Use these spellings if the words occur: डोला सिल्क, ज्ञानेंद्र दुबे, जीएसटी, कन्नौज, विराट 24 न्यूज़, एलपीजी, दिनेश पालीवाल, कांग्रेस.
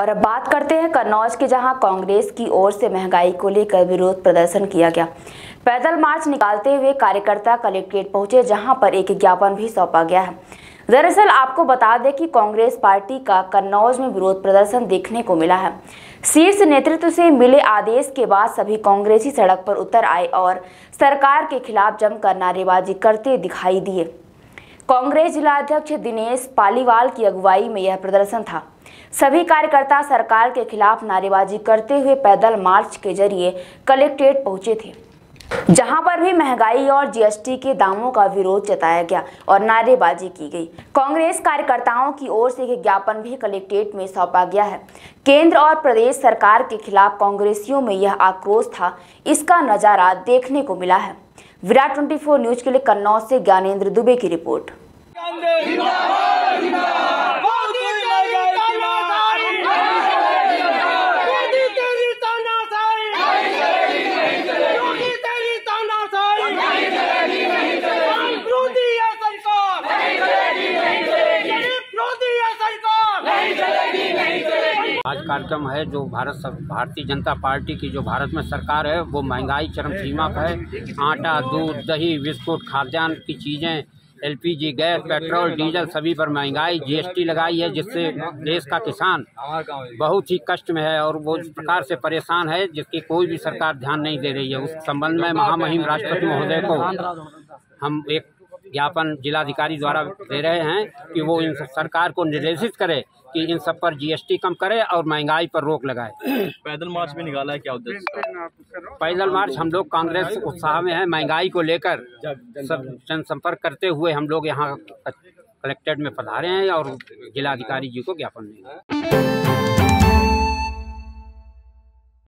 और अब बात करते हैं कन्नौज के, जहां कांग्रेस की ओर से महंगाई को लेकर विरोध प्रदर्शन किया गया। पैदल मार्च निकालते हुए कार्यकर्ता कलेक्ट्रेट पहुंचे, जहां पर एक ज्ञापन भी सौंपा गया है। दरअसल आपको बता दें कि कांग्रेस पार्टी का कन्नौज में विरोध प्रदर्शन देखने को मिला है। शीर्ष नेतृत्व से मिले आदेश के बाद सभी कांग्रेसी सड़क पर उतर आए और सरकार के खिलाफ जमकर नारेबाजी करते दिखाई दिए। कांग्रेस जिलाध्यक्ष दिनेश पालीवाल की अगुवाई में यह प्रदर्शन था। सभी कार्यकर्ता सरकार के खिलाफ नारेबाजी करते हुए पैदल मार्च के जरिए कलेक्ट्रेट पहुंचे थे, जहां पर भी महंगाई और जीएसटी के दामों का विरोध जताया गया और नारेबाजी की गई। कांग्रेस कार्यकर्ताओं की ओर से एक ज्ञापन भी कलेक्ट्रेट में सौंपा गया है। केंद्र और प्रदेश सरकार के खिलाफ कांग्रेसियों में यह आक्रोश था, इसका नजारा देखने को मिला है। विराट 24 न्यूज़ के लिए कन्नौज से ज्ञानेंद्र दुबे की रिपोर्ट। आज कार्यक्रम है जो भारतीय जनता पार्टी की जो भारत में सरकार है वो महंगाई चरम सीमा पर है। आटा, दूध, दही, बिस्कुट, खाद्यान्न की चीज़ें, एलपीजी गैस, पेट्रोल, डीजल सभी पर महंगाई जीएसटी लगाई है, जिससे देश का किसान बहुत ही कष्ट में है और वो इस प्रकार से परेशान है जिसकी कोई भी सरकार ध्यान नहीं दे रही है। उस संबंध में महामहिम राष्ट्रपति महोदय को हम एक ज्ञापन जिलाधिकारी द्वारा दे रहे हैं कि वो इन सरकार को निर्देशित करे कि इन सब पर जीएसटी कम करे और महंगाई पर रोक लगाए। पैदल मार्च में निकाला है, क्या उद्देश्य? पैदल मार्च हम लोग कांग्रेस उत्साह में है, महंगाई को लेकर जनसंपर्क करते हुए हम लोग यहाँ कलेक्ट्रेट में पधारे हैं और जिलाधिकारी जी को ज्ञापन देंगे।